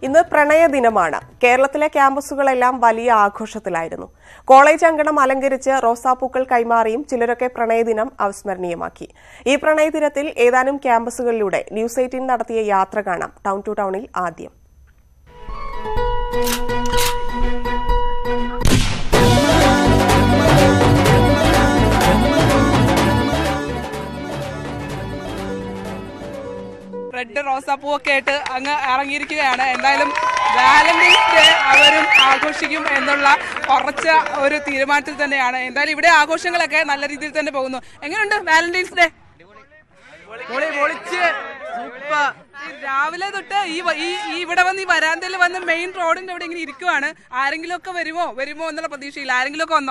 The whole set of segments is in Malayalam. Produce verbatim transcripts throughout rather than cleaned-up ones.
In the Pranaya Dinamana, Kerala Campusulalam Bali Akoshatilaidano. College Anganam Alangaricha, Rosa Pukal Kaimarim, Chilurake Pranayadinam, Avsmarniamaki. E Pranayadinathil, Edanum Campusulude, News eighteen Nadathia Yatraganam, Town to Townil Adyam. Red Rosa Pocket, Anga Arangiriki, and Ilam Valentine's Day, Avarim, Akoshim, and Orcha, or Tiramantil and Anna, and then if they are Akoshing again, Alarid and Bono. And you under Valentine's Day. The main road and the main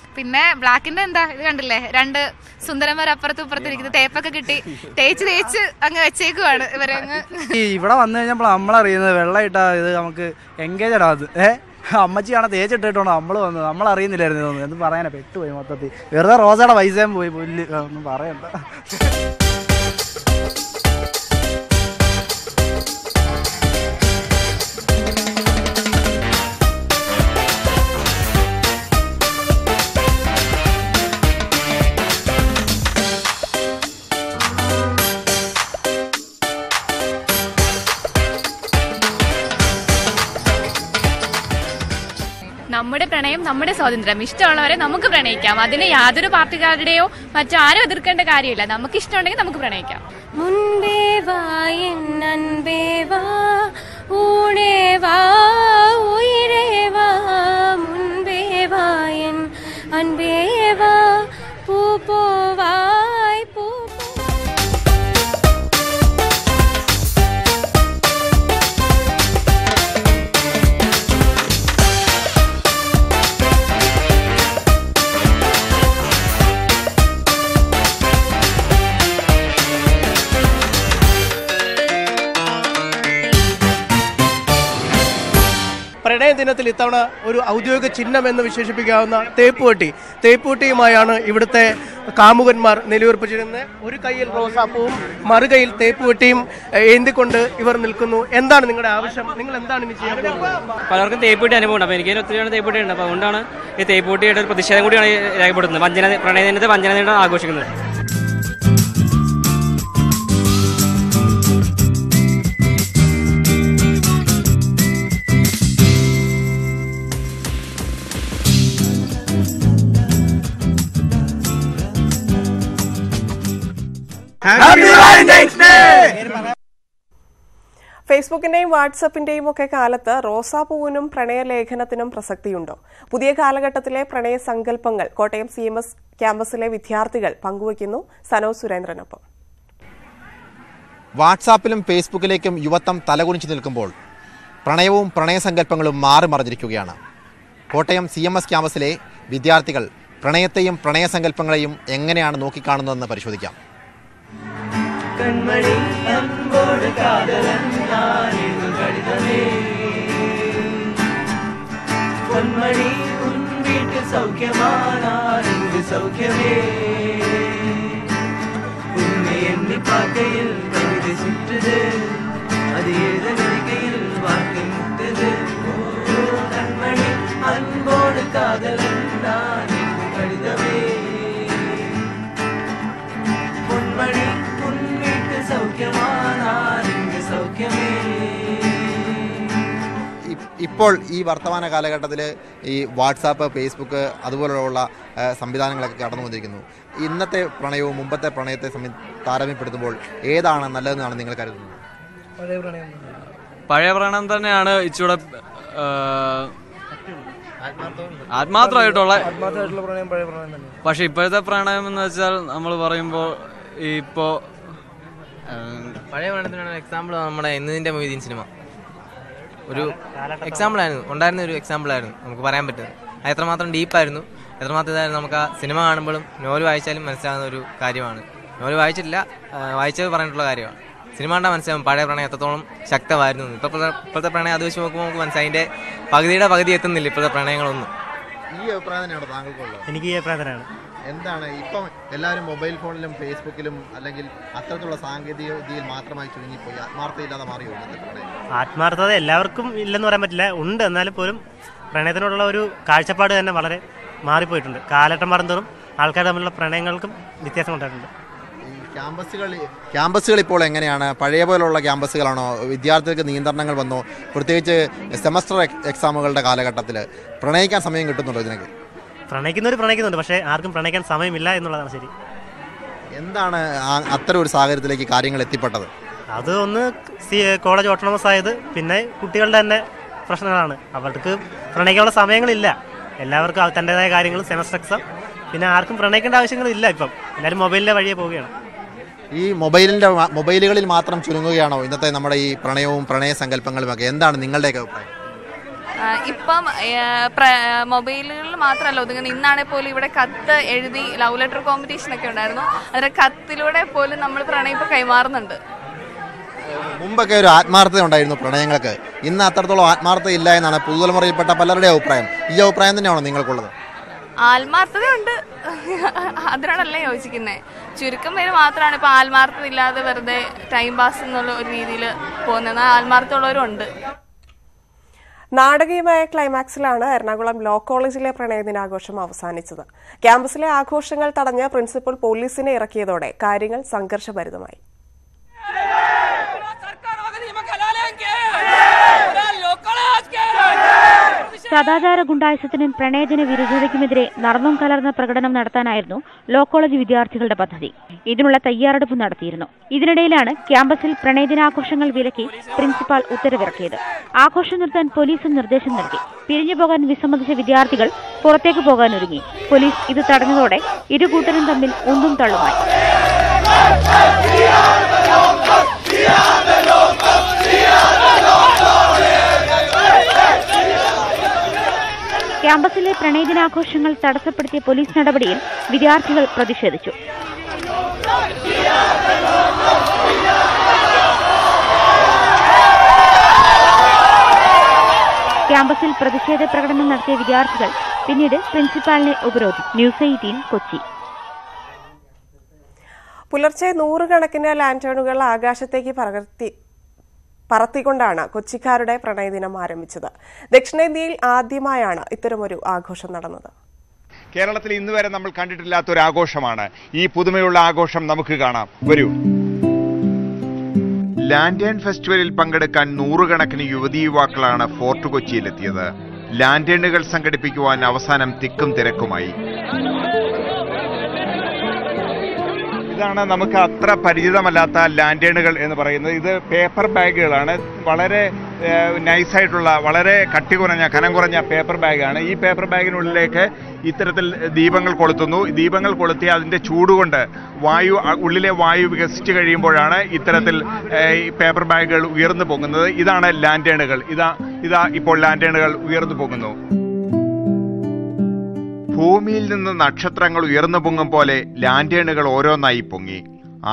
Pinna, black and then the Randle, Randa Sundarama Rapatu, the Tapakati, Tates, and a check. Engaged നമ്മുടെ പ്രണയം നമ്മുടെ സ്വാതന്ത്ര്യം ഇഷ്ടമുള്ളവരെ നമുക്ക് പ്രണയിക്കാം അതിനെ യാതൊരു പാർട്ടിക്കാരടയോ മറ്റാരും എതിർക്കേണ്ട കാര്യമില്ല നമുക്ക് ഇഷ്ടമുണ്ടെങ്കിൽ നമുക്ക് പ്രണയിക്കാം മുൻബേ വാ എന്നൻബേ വാ ഊണേ വാ ഉയരേ വാ മുൻബേ വാ എന്നൻബേ വാ പൂപോ വാ Litana, Audio Chinam and the Vishapigana, Teputi, Teputi Mayana, Ivate, Kamu and Mar, Nelur Pajana, Urikail Rosapu, Margail Teputim, Endikunda, Ivernilkunu, Endan Ningasham, Ninglandan, Paraka Teput and Mona, they put in the Pandana, if they put it for the Shamudi, I put the Manjana, Pranay, the Manjana, Agoshin. Happy Valentine's Day! Facebook and WhatsApp in Demoka Kalata, Rosa Punum, Pranay Lakanatinum Prasaktiundo. Pudia Kalagatale, Pranay Sangal Pangal, Kotam C M S Campusle with Yartigal, Panguakino, Sano Surendranapa. WhatsApp and Facebook Lakem, Yuatam Talagunchinilkum Bold. Pranayum, Pranay Sangal Pangalum, Mar Marjikugiana. Kotam C M S Campusle with Yartigal, Pranayatayam, Pranay Sangal Pangalayum, Engana and Noki Kanan the Parishudika. Kanmani ambodu kaadalan naanidu kadithame Kanmani un veetu saukyamaanaanidu saukyame unne enni paakayil kavithu suttudu adu ezha nirikayil vaarthu muttudu Kanmani ambodu kaadalan naanidu kadithame Kanmani ഇപ്പോൾ ഈ വർത്തമാന കാലഘട്ടത്തിൽ ഈ വാട്ട്സ്ആപ്പ് ഫേസ്ബുക്ക് അതുപോലെയുള്ള സംവിധാനങ്ങളൊക്കെ കടന്നുവന്നിരിക്കുന്നു ഇന്നത്തെ പ്രണയവും മുൻപത്തെ പ്രണയത്തെ താരതമ്യപ്പെടുത്തുമ്പോൾ ഏതാണ് നല്ലതെന്നാണ് നിങ്ങൾ കരുതുന്നത് പഴയ പ്രണയം പഴയ പ്രണയം തന്നെയാണ് ഇച്ചൂടെ ആത്മാർത്ഥമായിട്ടുള്ള ആത്മാർത്ഥമായിട്ടുള്ള പ്രണയം പഴയ പ്രണയം തന്നെ പക്ഷേ ഇപ്പോഴത്തെ പ്രണയം എന്ന് വെച്ചാൽ നമ്മൾ പറയുമ്പോൾ ഇപ്പോ പഴയ പ്രണയത്തിനുള്ള എക്സാമ്പിൾ നമ്മുടെ ഇന്നിന്റെ മൂവി ദിൻ സിനിമ ഒരു example ആയിരുന്നു ഉണ്ടായിരുന്ന ഒരു example ആയിരുന്നു നമുക്ക് പറയാൻ പറ്റും അത്രമാത്രം ഡീപ്പ് ആയിരുന്നു അത്രമാത്രം ഇതായിരുന്നു നമുക്ക് ആ സിനിമ കാണുമ്പോഴും നോവൽ വായിച്ചാലും മനസ്സിലാകുന്ന ഒരു കാര്യമാണ് ഞങ്ങൾ വായിച്ചിട്ടില്ല, വായിച്ചത് പറഞ്ഞിട്ടുള്ള കാര്യമാണ്. സിനിമ കണ്ടാൽ മനസ്സിലാവും പഴയ പ്രണയം എത്രത്തോളം ശക്തമായിരുന്നു. ഇപ്പോഴത്തെ ഇപ്പോഴത്തെ പ്രണയം അത് വെച്ച് നോക്കുമ്പോൾ നമുക്ക് മനസ്സിലായി അതിൻ്റെ പകുതിയുടെ പകുതി എത്തുന്നില്ല ഇപ്പോഴത്തെ പ്രണയങ്ങളൊന്നും. ഈ അഭിപ്രായം തന്നെയാണ് താങ്കൾക്കുള്ളത്? എനിക്ക് ഈ അഭിപ്രായം തന്നെയാണ്. എന്താണ് ഇപ്പം എല്ലാവരും മൊബൈൽ ഫോണിലും ഫേസ്ബുക്കിലും അല്ലെങ്കിൽ അത്തരത്തിലുള്ള സാങ്കേതിക വിദ്യയിൽ മാത്രമായി ചുരുങ്ങിപ്പോയി, ആത്മാർത്ഥതയില്ലാതെ മാറിയോ? ആത്മാർത്ഥത എല്ലാവർക്കും ഇല്ലെന്ന് പറയാൻ പറ്റില്ല, ഉണ്ട്. എന്നാലും പോലും പ്രണയത്തിനോടുള്ള ഒരു കാഴ്ചപ്പാട് തന്നെ വളരെ മാറിപ്പോയിട്ടുണ്ട്. കാലഘട്ടം മാറുന്നതോറും ആൾക്കാർ തമ്മിലുള്ള പ്രണയങ്ങൾക്കും വ്യത്യാസം ഉണ്ടായിട്ടുണ്ട്. ക്യാമ്പസുകൾ ക്യാമ്പസുകൾ ഇപ്പോൾ എങ്ങനെയാണ്? പഴയ പോലുള്ള ക്യാമ്പസുകളാണോ? വിദ്യാർത്ഥികൾക്ക് നിയന്ത്രണങ്ങൾ വന്നോ? പ്രത്യേകിച്ച് സെമസ്റ്റർ എക്സാമുകളുടെ കാലഘട്ടത്തിൽ പ്രണയിക്കാൻ സമയം കിട്ടുന്നുണ്ടോ? ഇതിനൊക്കെ പ്രണയിക്കുന്നവർ പ്രണയിക്കുന്നുണ്ട്, പക്ഷേ ആർക്കും പ്രണയിക്കാൻ സമയമില്ല എന്നുള്ളതാണ് ശരി. എന്താണ് അത്തരം ഒരു സാഹചര്യത്തിലേക്ക് കാര്യങ്ങൾ എത്തിപ്പെട്ടത്? അത് ഒന്ന് കോളേജ് ഓട്ടോണമസ് ആയത്, പിന്നെ കുട്ടികളുടെ തന്നെ പ്രശ്നങ്ങളാണ്. അവർക്ക് പ്രണയിക്കാനുള്ള സമയങ്ങളില്ല. എല്ലാവർക്കും തൻ്റെതായ കാര്യങ്ങൾ, സെമസ്റ്റർ എക്സാം, പിന്നെ ആർക്കും പ്രണയിക്കേണ്ട ആവശ്യങ്ങളില്ല. ഇപ്പം എല്ലാവരും മൊബൈലിൻ്റെ വഴിയെ പോവുകയാണ്. ഈ മൊബൈലിൻ്റെ മൊബൈലുകളിൽ മാത്രം ചുരുങ്ങുകയാണോ ഇന്നത്തെ നമ്മുടെ ഈ പ്രണയവും പ്രണയ സങ്കല്പങ്ങളുമൊക്കെ? എന്താണ് നിങ്ങളുടെയൊക്കെ അഭിപ്രായം? ഇപ്പം മൊബൈലുകളിൽ മാത്രമല്ല ഒതുങ്ങുന്നത്. ഇന്നാണെ പോലും ഇവിടെ കത്ത് എഴുതി ലവ് ലെറ്റർ കോമ്പറ്റീഷനൊക്കെ ഉണ്ടായിരുന്നു. അതിന് കത്തിലൂടെ പോലും നമ്മൾ പ്രണയം ഇപ്പോൾ കൈമാറുന്നുണ്ട്. മുമ്പൊക്കെ ഒരു ആത്മാർത്ഥത ഉണ്ടായിരുന്നു പ്രണയങ്ങൾക്ക്, ഇന്ന് അത്രത്തോളം ആത്മാർത്ഥത ഇല്ല എന്നാണ് പുതുതലമുറയിൽപ്പെട്ട പലരുടെ അഭിപ്രായം. ഈ അഭിപ്രായം തന്നെയാണോ നിങ്ങൾക്കുള്ളത്? ആത്മാർത്ഥതയുണ്ട്, അതിനോടല്ലേ യോജിക്കുന്നത്. ചുരുക്കം പേര് മാത്രമാണ് ഇപ്പോൾ ആത്മാർത്ഥത ഇല്ലാതെ വെറുതെ ടൈം പാസ് എന്നുള്ള ഒരു രീതിയിൽ പോകുന്നത്. ആത്മാർത്ഥത ഉള്ളവരും ഉണ്ട്. നാടകീയമായ ക്ലൈമാക്സിലാണ് എറണാകുളം ലോ കോളേജിലെ പ്രണയദിനാഘോഷം അവസാനിച്ചത്. ക്യാമ്പസിലെ ആഘോഷങ്ങൾ തടഞ്ഞ് പ്രിൻസിപ്പൽ പോലീസിനെ ഇറക്കിയതോടെ കാര്യങ്ങൾ സംഘർഷഭരിതമായി. സദാചാര ഗുണ്ടായുസത്തിനും പ്രണയദിന വിരുദ്ധതയ്ക്കുമെതിരെ നടന്നും കലർന്ന പ്രകടനം നടത്താനായിരുന്നു ലോ കോളേജ് വിദ്യാർത്ഥികളുടെ പദ്ധതി. ഇതിനുള്ള തയ്യാറെടുപ്പ് നടത്തിയിരുന്നു. ഇതിനിടയിലാണ് ക്യാമ്പസിൽ പ്രണയദിനാഘോഷങ്ങൾ വിലക്കി പ്രിൻസിപ്പാൾ ഉത്തരവിറക്കിയത്. ആഘോഷം നിർത്താൻ പോലീസും നിർദ്ദേശം നൽകി. പിരിഞ്ഞു പോകാൻ വിസമ്മതിച്ച വിദ്യാർത്ഥികൾ പുറത്തേക്ക് പോകാൻ ഒരുങ്ങി. പോലീസ് ഇത് തടഞ്ഞതോടെ ഇരു കൂട്ടരും തമ്മിൽ ഒന്നും തള്ളുമായി. ക്യാമ്പസിലെ പ്രണയദിനാഘോഷങ്ങൾ തടസ്സപ്പെടുത്തിയ പോലീസ് നടപടിയിൽ വിദ്യാർത്ഥികൾ പ്രതിഷേധിച്ചു. ക്യാമ്പസിൽ പ്രതിഷേധ പ്രകടനം നടത്തിയ വിദ്യാർത്ഥികൾ പിന്നീട് പ്രിൻസിപ്പാളിനെ ഉപരോധിച്ചു. News eighteen Kochi. പുലർച്ചെ നൂറുകണക്കിന് ലാൻറ്റേണുകൾ ആകാശത്തേക്ക് പകർത്തി പറത്തിക്കൊണ്ടാണ് കൊച്ചിക്കാരുടെ പ്രണയദിനം ആരംഭിച്ചത്. ദക്ഷിണേന്ത്യയിൽ ആദ്യമായാണ് ഇത്തരമൊരു ആഘോഷം നടന്നത്. കേരളത്തിൽ ഇന്നുവരെ നമ്മൾ കണ്ടിട്ടില്ലാത്തൊരു ആഘോഷമാണ് ഈ പുതുമയുള്ള ആഘോഷം. നമുക്ക് കാണാം, വരൂ. ലാൻറ്റേൺ ഫെസ്റ്റിവലിൽ പങ്കെടുക്കാൻ നൂറുകണക്കിന് യുവതി യുവാക്കളാണ് ഫോർട്ട് കൊച്ചിയിലെത്തിയത്. ലാൻറ്റേണുകൾ സംഘടിപ്പിക്കുവാൻ അവസാനം തിക്കും തിരക്കുമായി. ഇതാണ് നമുക്ക് അത്ര പരിചിതമല്ലാത്ത ലാൻറ്റേണുകൾ എന്ന് പറയുന്നത്. ഇത് പേപ്പർ ബാഗുകളാണ്. വളരെ നൈസായിട്ടുള്ള, വളരെ കട്ടി കുറഞ്ഞ, കനം കുറഞ്ഞ പേപ്പർ ബാഗാണ്. ഈ പേപ്പർ ബാഗിനുള്ളിലേക്ക് ഇത്തരത്തിൽ ദീപങ്ങൾ കൊളുത്തുന്നു. ദീപങ്ങൾ കൊളുത്തി അതിൻ്റെ ചൂടുകൊണ്ട് വായു, ഉള്ളിലെ വായു വികസിച്ച് കഴിയുമ്പോഴാണ് ഇത്തരത്തിൽ പേപ്പർ ബാഗുകൾ ഉയർന്നു പോകുന്നത്. ഇതാണ് ലാൻറ്റേണുകൾ. ഇതാ ഇതാ ഇപ്പോൾ ലാൻറ്റേണുകൾ ഉയർന്നു പോകുന്നു. ഭൂമിയിൽ നിന്ന് നക്ഷത്രങ്ങൾ ഉയർന്നു പൊങ്ങും പോലെ ലാൻറ്റേണുകൾ ഓരോന്നായി പൊങ്ങി.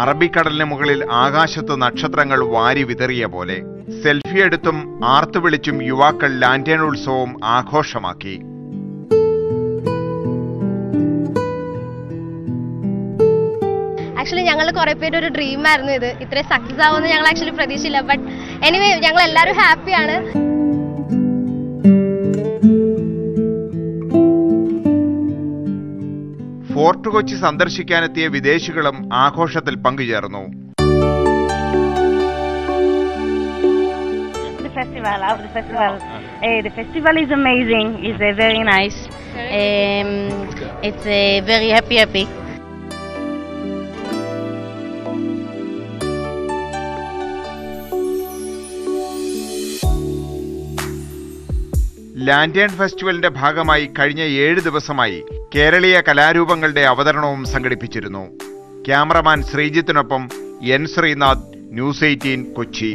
അറബിക്കടലിന് മുകളിൽ ആകാശത്ത് നക്ഷത്രങ്ങൾ വാരി വിതറിയ പോലെ സെൽഫി എടുത്തും ആർത്തു വിളിച്ചും യുവാക്കൾ ലാൻറ്റേൺ ഉത്സവം ആഘോഷമാക്കി. ആക്ച്വലി ഞങ്ങൾ കുറെ പേരുടെ ഒരു ഡ്രീം ആയിരുന്നു ഇത്. ഇത്ര സക്സസ് ആവുമെന്ന് ഞങ്ങൾ ആക്ച്വലി പ്രതീക്ഷയില്ല. ബട്ട് എനിവേ ഞങ്ങൾ എല്ലാവരും ഹാപ്പിയാണ്. ഫോർട്ട് കൊച്ചി സന്ദർശിക്കാനെത്തിയ വിദേശികളും ആഘോഷത്തിൽ പങ്കുചേർന്നു. The festival, of the festival. Uh, the festival is amazing. It's uh, very nice. Um, it's uh, very happy, happy. Lantern ഫെസ്റ്റിവലിന്റെ ഭാഗമായി കഴിഞ്ഞ ഏഴ് ദിവസമായി കേരളീയ കലാരൂപങ്ങളുടെ അവതരണവും സംഘടിപ്പിച്ചിരുന്നു. ക്യാമറമാൻ ശ്രീജിത്തിനൊപ്പം N Sreenath, news eighteen Kochi.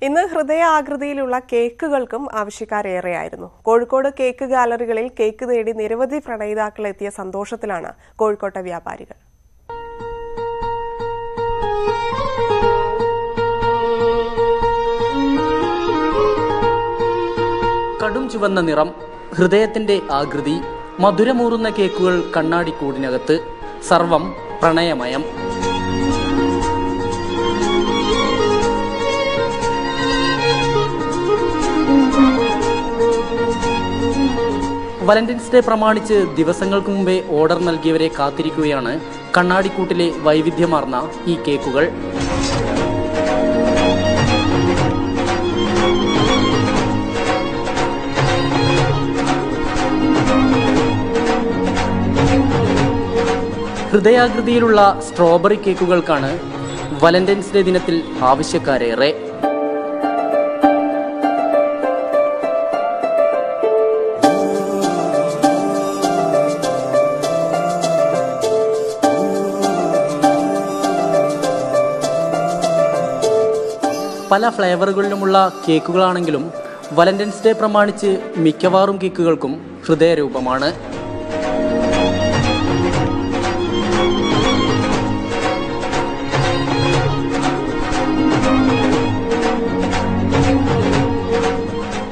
In the Hrudea Agradilula cake Gulkum, Avishikare Airno. Kodkoda cake gallery cake the Edi Nirvadi Franaida Kletia Sandoshatilana, Kodkota via Parigal. Kadum Chivana Niram, Hrudetende Agradi, Maduramuruna Kekul, Kannadi Kudinagatu, Sarvam, Pranayamayam. Valentine's Day Pramaniche, Divasangal Kumbe, order Nalgivere Kathirikuyana, Kannadi Kutile, Vaividhyamarna, E. K. Kugal Hridayagrudiyulla, Strawberry Kekukalkana, Valentine's Day Dinathil, Avishyakare. Pala flavour Gulumula, Kekulanangulum, Valentine's Day Pramanichi, Mikavarum Kikukum, Shuderu Pamana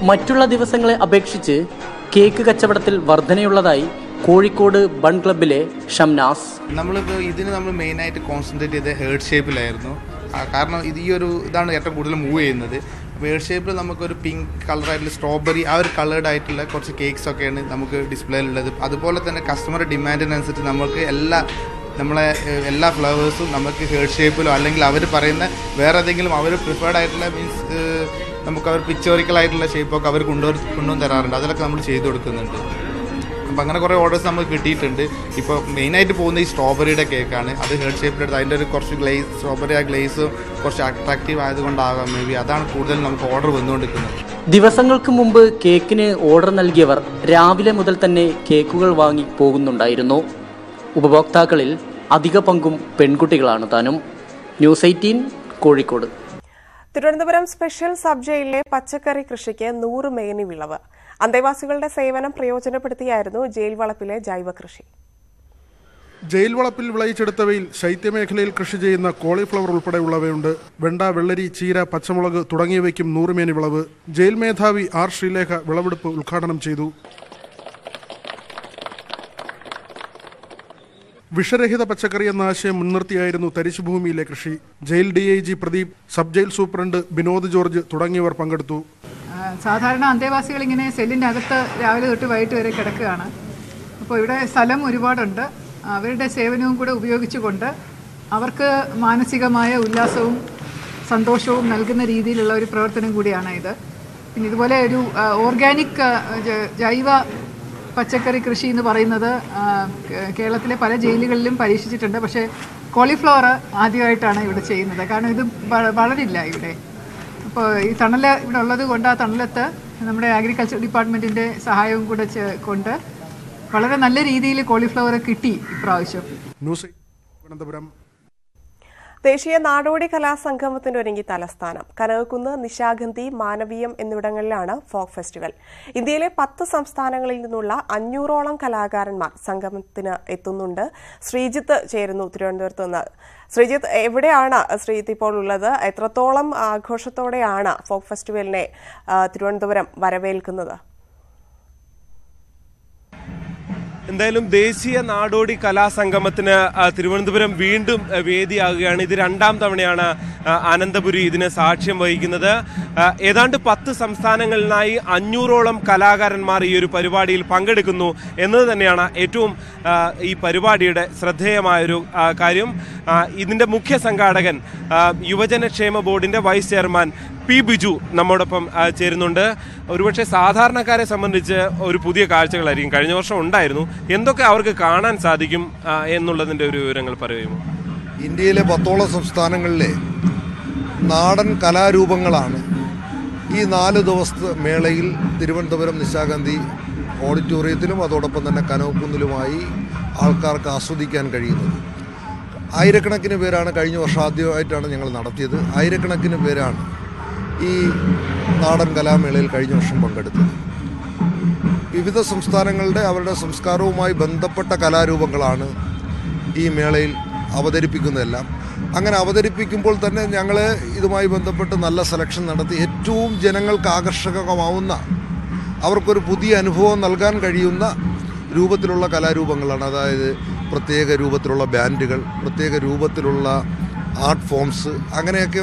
Matula Divasangle Abexiche, Cake Kachavatil, Vardanuladai. Kozhikode Bun Club Bile, Shamnas. We main night concentrated the heart shape layer. Because this is a heart shape. We pink color, strawberry, colored cakes. Display. The customer demand all flowers heart shape. We preferred pictorial shape. We have orders for the main night. We have strawberry cake. That is heart shaped. There is strawberry glaze. It is attractive. Maybe that is the order we have ordered. ദിവസങ്ങൾക്ക് മുമ്പ് കേക്കിനെ ഓർഡർ നൽകിയവർ രാവിലെ മുതൽ തന്നെ കേക്കുകൾ വാങ്ങി പോകുന്നുണ്ടായിരുന്നു. ഉപഭോക്താക്കളിൽ അധിക പങ്കും പെൺകുട്ടികളാണ് താനും. News eighteen Kozhikode. Thiruvananthapuram special sub ജയിലിലെ പച്ചക്കറി കൃഷിക്ക് നൂറ് മേനി വിളവ്. അന്തേവാസികളുടെ സേവനം പ്രയോജനപ്പെടുത്തിയായിരുന്നു ജയിൽ വളപ്പിലെ ജൈവ കൃഷി. ജയിൽ വളപ്പിൽ വിളയിച്ചെടുത്തവയിൽ ശൈത്യമേഖലയിൽ കൃഷി ചെയ്യുന്ന കോളിഫ്ലവർ ഉൾപ്പെടെയുള്ളവയുണ്ട്. വെണ്ട, വെള്ളരി, ചീര, പച്ചമുളക് തുടങ്ങിയവയ്ക്കും നൂറുമേനി വിളവ്. ജയിൽ മേധാവി ആർ ശ്രീലേഖ വിളവെടുപ്പ് ഉദ്ഘാടനം ചെയ്തു. വിഷരഹിത പച്ചക്കറി എന്ന ആശയം മുൻനിർത്തിയായിരുന്നു തരിശുഭൂമിയിലെ കൃഷി. Jail D I G Pradeep, sub jail superintendent Binod George തുടങ്ങിയവർ പങ്കെടുത്തു. സാധാരണ അന്തേവാസികൾ ഇങ്ങനെ സെല്ലിൻ്റെ അകത്ത് രാവിലെ തൊട്ട് വൈകിട്ട് വരെ കിടക്കുകയാണ്. അപ്പോൾ ഇവിടെ സ്ഥലം ഒരുപാടുണ്ട്. അവരുടെ സേവനവും കൂടെ ഉപയോഗിച്ചുകൊണ്ട് അവർക്ക് മാനസികമായ ഉല്ലാസവും സന്തോഷവും നൽകുന്ന രീതിയിലുള്ള ഒരു പ്രവർത്തനം കൂടിയാണ് ഇത്. പിന്നെ ഇതുപോലെ ഒരു ഓർഗാനിക് ജൈവ പച്ചക്കറി കൃഷി എന്ന് പറയുന്നത് കേരളത്തിലെ പല ജയിലുകളിലും പരീക്ഷിച്ചിട്ടുണ്ട്. പക്ഷേ കോളിഫ്ലവർ ആദ്യമായിട്ടാണ് ഇവിടെ ചെയ്യുന്നത്. കാരണം ഇത് വളരില്ല ഇവിടെ. ഈ തണല് ഇവിടെ ഉള്ളത് കൊണ്ട് ആ തണലത്ത് നമ്മുടെ അഗ്രികൾച്ചർ ഡിപ്പാർട്ട്മെൻറ്റിൻ്റെ സഹായവും കൂടെ കൊണ്ട് വളരെ നല്ല രീതിയിൽ കോളിഫ്ലവർ കിട്ടി ഇപ്രാവശ്യം. ദേശീയ നാടോടി കലാസംഗമത്തിൻ്റെ ഒരുങ്ങി തലസ്ഥാനം. കനകക്കുന്ന്, നിശാഗന്ധി, മാനവീയം എന്നിവിടങ്ങളിലാണ് ഫോക്ക് ഫെസ്റ്റിവൽ. ഇന്ത്യയിലെ പത്ത് സംസ്ഥാനങ്ങളിൽ നിന്നുള്ള അഞ്ഞൂറോളം കലാകാരന്മാർ സംഗമത്തിന് എത്തുന്നുണ്ട്. ശ്രീജിത്ത് ചേരുന്നു തിരുവനന്തപുരത്ത് നിന്ന്. ശ്രീജിത്ത്, എവിടെയാണ് ശ്രീജിത്ത് ഇപ്പോൾ ഉള്ളത്? എത്രത്തോളം ആഘോഷത്തോടെയാണ് ഫോക്ക് ഫെസ്റ്റിവലിനെ തിരുവനന്തപുരം വരവേൽക്കുന്നത്? എന്തായാലും ദേശീയ നാടോടി കലാസംഗമത്തിന് തിരുവനന്തപുരം വീണ്ടും വേദിയാകുകയാണ്. ഇത് രണ്ടാം തവണയാണ് അനന്തപുരി ഇതിന് സാക്ഷ്യം വഹിക്കുന്നത്. ഏതാണ്ട് പത്ത് സംസ്ഥാനങ്ങളിലായി അഞ്ഞൂറോളം കലാകാരന്മാർ ഈ ഒരു പരിപാടിയിൽ പങ്കെടുക്കുന്നു എന്നത് തന്നെയാണ് ഏറ്റവും ഈ പരിപാടിയുടെ ശ്രദ്ധേയമായൊരു കാര്യം. ഇതിൻ്റെ മുഖ്യ സംഘാടകൻ യുവജനക്ഷേമ ബോർഡിൻ്റെ വൈസ് ചെയർമാൻ പി ബിജു നമ്മോടൊപ്പം ചേരുന്നുണ്ട്. ഒരുപക്ഷെ സാധാരണക്കാരെ സംബന്ധിച്ച് ഒരു പുതിയ കാഴ്ചകളായിരിക്കും. കഴിഞ്ഞ വർഷം ഉണ്ടായിരുന്നു. എന്തൊക്കെ അവർക്ക് കാണാൻ സാധിക്കും എന്നുള്ളതിൻ്റെ ഒരു വിവരങ്ങൾ പറയുമോ? ഇന്ത്യയിലെ പത്തോളം സംസ്ഥാനങ്ങളിലെ നാടൻ കലാരൂപങ്ങളാണ് ഈ നാല് ദിവസത്തെ മേളയിൽ തിരുവനന്തപുരം നിശാഗന്ധി ഓഡിറ്റോറിയത്തിലും അതോടൊപ്പം തന്നെ കനകക്കുന്നിലുമായി ആൾക്കാർക്ക് ആസ്വദിക്കാൻ കഴിയുന്നത്. ആയിരക്കണക്കിന് പേരാണ് കഴിഞ്ഞ വർഷം ആദ്യമായിട്ടാണ് ഞങ്ങൾ നടത്തിയത്. ആയിരക്കണക്കിന് പേരാണ് ഈ നാടൻ കലാമേളയിൽ കഴിഞ്ഞ വർഷം പങ്കെടുത്തു. വിവിധ സംസ്ഥാനങ്ങളുടെ അവരുടെ സംസ്കാരവുമായി ബന്ധപ്പെട്ട കലാരൂപങ്ങളാണ് ഈ മേളയിൽ അവതരിപ്പിക്കുന്നതെല്ലാം. അങ്ങനെ അവതരിപ്പിക്കുമ്പോൾ തന്നെ ഞങ്ങൾ ഇതുമായി ബന്ധപ്പെട്ട് നല്ല സെലക്ഷൻ നടത്തി ഏറ്റവും ജനങ്ങൾക്ക് ആകർഷകമാവുന്ന, അവർക്കൊരു പുതിയ അനുഭവം നൽകാൻ കഴിയുന്ന രൂപത്തിലുള്ള കലാരൂപങ്ങളാണ്. അതായത് പ്രത്യേക രൂപത്തിലുള്ള ബാൻഡുകൾ, പ്രത്യേക രൂപത്തിലുള്ള ആർട്ട് ഫോംസ്, അങ്ങനെയൊക്കെ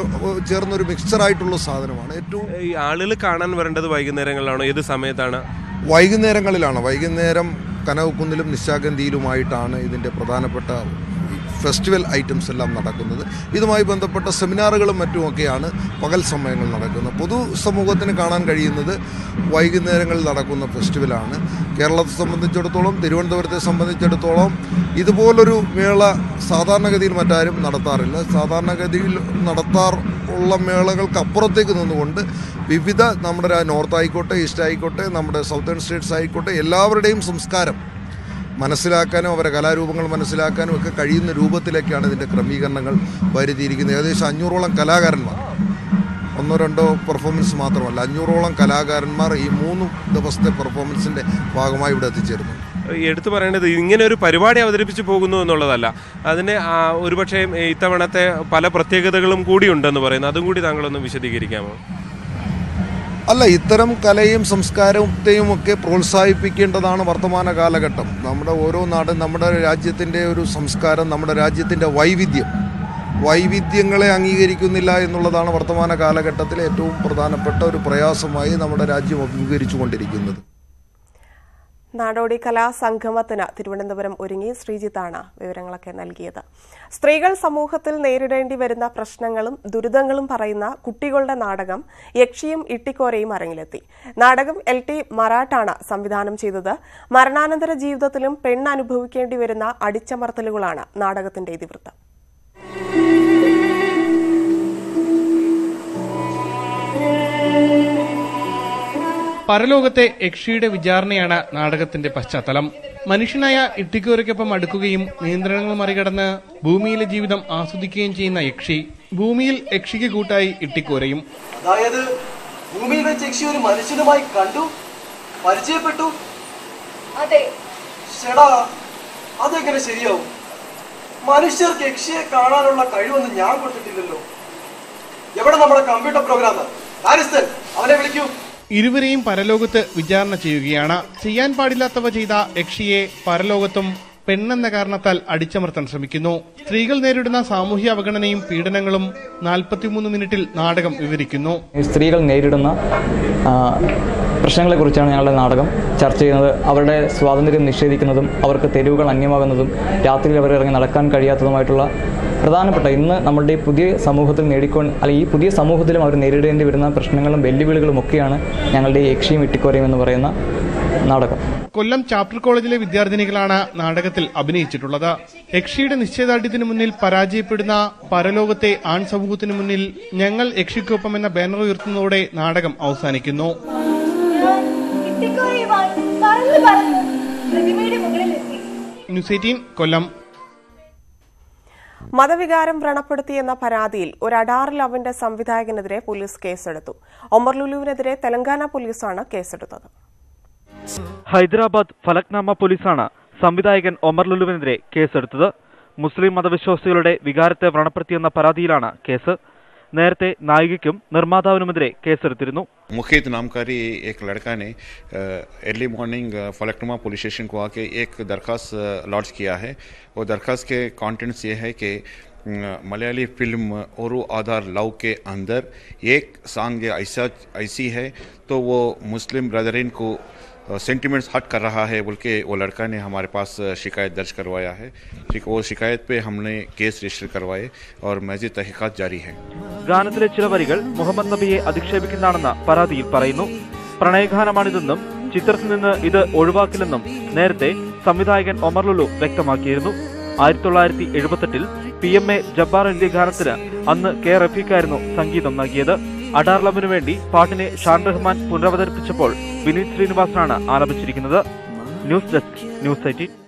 ചേർന്നൊരു മിക്സ്ചറായിട്ടുള്ള സാധനമാണ്. ഏറ്റവും ഈ ആളുകൾ കാണാൻ വരേണ്ടത് വൈകുന്നേരങ്ങളിലാണോ, ഏത് സമയത്താണ്? വൈകുന്നേരങ്ങളിലാണ്. വൈകുന്നേരം കനവക്കുന്നിലും നിശാഗന്ധിയിലുമായിട്ടാണ് ഇതിൻ്റെ പ്രധാനപ്പെട്ട ഫെസ്റ്റിവൽ ഐറ്റംസ് എല്ലാം നടക്കുന്നത്. ഇതുമായി ബന്ധപ്പെട്ട സെമിനാറുകളും മറ്റുമൊക്കെയാണ് പകൽ സമയങ്ങൾ നടക്കുന്നത്. പൊതു സമൂഹത്തിന് കാണാൻ കഴിയുന്നത് വൈകുന്നേരങ്ങളിൽ നടക്കുന്ന ഫെസ്റ്റിവലാണ്. കേരളത്തെ സംബന്ധിച്ചിടത്തോളം, തിരുവനന്തപുരത്തെ സംബന്ധിച്ചിടത്തോളം ഇതുപോലൊരു മേള സാധാരണഗതിയിൽ മറ്റാരും നടത്താറില്ല. സാധാരണഗതിയിൽ നടത്താർ ഉള്ള മേളകൾക്ക് അപ്പുറത്തേക്ക് നിന്നുകൊണ്ട് വിവിധ, നമ്മുടെ നോർത്ത് ആയിക്കോട്ടെ, ഈസ്റ്റ് ആയിക്കോട്ടെ, നമ്മുടെ സൗത്തേൺ സ്റ്റേറ്റ്സ് ആയിക്കോട്ടെ, എല്ലാവരുടെയും സംസ്കാരം മനസ്സിലാക്കാനും അവരെ കലാരൂപങ്ങൾ മനസ്സിലാക്കാനും ഒക്കെ കഴിയുന്ന രൂപത്തിലേക്കാണ് ഇതിൻ്റെ ക്രമീകരണങ്ങൾ വരുത്തിയിരിക്കുന്നത്. ഏകദേശം അഞ്ഞൂറോളം കലാകാരന്മാർ, ഒന്നോ രണ്ടോ പെർഫോമൻസ് മാത്രമല്ല, അഞ്ഞൂറോളം കലാകാരന്മാർ ഈ മൂന്ന് ദിവസത്തെ പെർഫോമൻസിൻ്റെ ഭാഗമായി ഇവിടെ എത്തിച്ചേരുന്നു. എടുത്തു പറയേണ്ടത് ഇങ്ങനെ ഒരു പരിപാടി അവതരിപ്പിച്ച് പോകുന്നു എന്നുള്ളതല്ല, അതിന് ഒരുപക്ഷെ ഇത്തവണത്തെ പല പ്രത്യേകതകളും കൂടിയുണ്ടെന്ന് പറയുന്നു. അതും കൂടി താങ്കളൊന്ന് വിശദീകരിക്കാമോ? അല്ല, ഇത്തരം കലയും സംസ്കാരത്തെയും ഒക്കെ പ്രോത്സാഹിപ്പിക്കേണ്ടതാണ് വർത്തമാന കാലഘട്ടം. നമ്മുടെ ഓരോ നാടും, നമ്മുടെ രാജ്യത്തിൻ്റെ ഒരു സംസ്കാരം, നമ്മുടെ രാജ്യത്തിൻ്റെ വൈവിധ്യം, വൈവിധ്യങ്ങളെ അംഗീകരിക്കുന്നില്ല എന്നുള്ളതാണ് വർത്തമാന കാലഘട്ടത്തിലെ ഏറ്റവും പ്രധാനപ്പെട്ട ഒരു പ്രയാസമായി നമ്മുടെ രാജ്യം അഭിമുഖീകരിച്ചു കൊണ്ടിരിക്കുന്നത്. നാടോടി കലാസംഗമത്തിന് തിരുവനന്തപുരം ഒരുങ്ങി. ശ്രീജിത്താണ് വിവരങ്ങളൊക്കെ നൽകിയത്. സ്ത്രീകൾ സമൂഹത്തിൽ നേരിടേണ്ടി വരുന്ന പ്രശ്നങ്ങളും ദുരിതങ്ങളും പറയുന്ന കുട്ടികളുടെ നാടകം യക്ഷിയും ഇട്ടിക്കോരയും അരങ്ങിലെത്തി. നാടകം എൽ ടി മറാട്ടാണ് സംവിധാനം ചെയ്തത്. മരണാനന്തര ജീവിതത്തിലും പെണ്ണ് അനുഭവിക്കേണ്ടി വരുന്ന അടിച്ചമർത്തലുകളാണ് നാടകത്തിന്റെ ഇതിവൃത്തം. പരലോകത്തെ യക്ഷിയുടെ വിചാരണയാണ് നാടകത്തിന്റെ പശ്ചാത്തലം. മനുഷ്യനായ ഇട്ടിക്കോരയ്ക്കൊപ്പം അടുക്കുകയും നിയന്ത്രണങ്ങൾ മറികടന്ന് ഭൂമിയിലെ ജീവിതം ആസ്വദിക്കുകയും ചെയ്യുന്ന യക്ഷി, ഭൂമിയിൽ യക്ഷിക്ക് കൂട്ടായി ഇട്ടിക്കോരയും. അതായത് ഭൂമിയിൽ വെച്ച് യക്ഷി ഒരു മനുഷ്യനുമായി കണ്ടു പരിചയപ്പെട്ടു. അതെങ്ങനെ ശരിയാവും? മനുഷ്യർക്ക് യക്ഷിയെ കാണാനുള്ള കഴിവൊന്നും ഞാൻ കൊടുത്തിട്ടില്ലല്ലോ. എവിടെ നമ്മുടെ കമ്പ്യൂട്ടർ പ്രോഗ്രാമർ അവനെ വിളിക്കൂ. ഇരുവരെയും പരലോകത്ത് വിചാരണ ചെയ്യുകയാണ്. ചെയ്യാൻ പാടില്ലാത്തവ ചെയ്ത യക്ഷിയെ പരലോകത്തും പെണ്ണെന്ന കാരണത്താൽ അടിച്ചമർത്താൻ ശ്രമിക്കുന്നു. സ്ത്രീകൾ നേരിടുന്ന സാമൂഹ്യ അവഗണനയും പീഡനങ്ങളും നാൽപ്പത്തിമൂന്ന് മിനിറ്റിൽ നാടകം വിവരിക്കുന്നു. സ്ത്രീകൾ നേരിടുന്ന പ്രശ്നങ്ങളെ കുറിച്ചാണ് ഞങ്ങളുടെ നാടകം ചർച്ച ചെയ്യുന്നത്. അവരുടെ സ്വാതന്ത്ര്യം നിഷേധിക്കുന്നതും അവർക്ക് തെരുവുകൾ അന്യമാകുന്നതും രാത്രിയിൽ അവർ ഇറങ്ങി നടക്കാൻ കഴിയാത്തതുമായിട്ടുള്ള പ്രധാനപ്പെട്ട ഇന്ന് നമ്മുടെ പുതിയ സമൂഹത്തിൽ നേടിക്കൊ അല്ലെങ്കിൽ ഈ പുതിയ സമൂഹത്തിലും അവർ നേരിടേണ്ടി വരുന്ന പ്രശ്നങ്ങളും വെല്ലുവിളികളും ഒക്കെയാണ് ഞങ്ങളുടെ യക്ഷിയും ഇട്ടിക്കോരയും എന്ന് പറയുന്ന നാടകം. കൊല്ലം ചാപ്റ്റർ കോളേജിലെ വിദ്യാർത്ഥിനികളാണ് നാടകത്തിൽ അഭിനയിച്ചിട്ടുള്ളത്. യക്ഷിയുടെ നിശ്ചയദാർഢ്യത്തിന് മുന്നിൽ പരാജയപ്പെടുന്ന പരലോകത്തെ ആൺ സമൂഹത്തിന് മുന്നിൽ ഞങ്ങൾ യക്ഷിക്കൊപ്പം എന്ന ബാനർ ഉയർത്തുന്നതോടെ നാടകം അവസാനിക്കുന്നു. News eighteen Kollam. മതവികാരം വ്രണപ്പെടുത്തിയെന്ന പരാതിയിൽ ഒരു അഡാറ് ലവിന്റെ സംവിധായകനെതിരെ പോലീസ് കേസെടുത്തു. ഒമർ ലുലുവിനെതിരെ തെലങ്കാന പോലീസാണ് കേസെടുത്തത്. ഹൈദരാബാദ് ഫലക്നാമ പോലീസാണ് സംവിധായകൻ ഒമർ ലുലുവിനെതിരെ കേസെടുത്തത്. മുസ്ലിം മതവിശ്വാസികളുടെ വികാരത്തെ വ്രണപ്പെടുത്തിയെന്ന പരാതിയിലാണ് കേസ്. നേരത്തെ നായികയ്ക്കും നിർമ്മാതാവിനുമെതിരെ കേസെടുത്തിരുന്നു. मुखित नाम का ही एक लड़का ने early morning Falaknuma police station को आके एक दरख्वास्त लॉन्च किया है और दरख्वास्त के कंटेंट्स ये है कि मलयाली फिल्म ओरू आधार लव के अंदर एक सांग ऐसा ऐसी है तो वो मुस्लिम ब्रदरिन को सेंटिमेंट्स हट कर रहा है बोल के वो लड़का ने हमारे पास शिकायत दर्ज करवाया है. ठीक वो शिकायत पे हमने केस रजिस्टर करवाए और मजीद तहकीकात जारी है. ഗാനത്തിലെ ചില വരികൾ മുഹമ്മദ് നബിയെ അധിക്ഷേപിക്കുന്നതാണെന്ന പരാതിയിൽ പറയുന്നു. പ്രണയഗാനമാണിതെന്നും ചിത്രത്തിൽ നിന്ന് ഇത് ഒഴിവാക്കില്ലെന്നും നേരത്തെ സംവിധായകൻ ഒമർ ലുലു വ്യക്തമാക്കിയിരുന്നു. ആയിരത്തി തൊള്ളായിരത്തി എഴുപത്തെട്ടിൽ പി എം എ ജബ്ബാർ എഴുതിയ ഗാനത്തിന് അന്ന് കെ റഫീഖായിരുന്നു സംഗീതം നൽകിയത്. അഡാർ ലവിനു വേണ്ടി പാട്ടിനെ ഷാൻ റഹ്മാൻ പുനരവതരിപ്പിച്ചപ്പോൾ വിനീത് ശ്രീനിവാസനാണ് ആലപിച്ചിരിക്കുന്നത്. News desk news eighteen.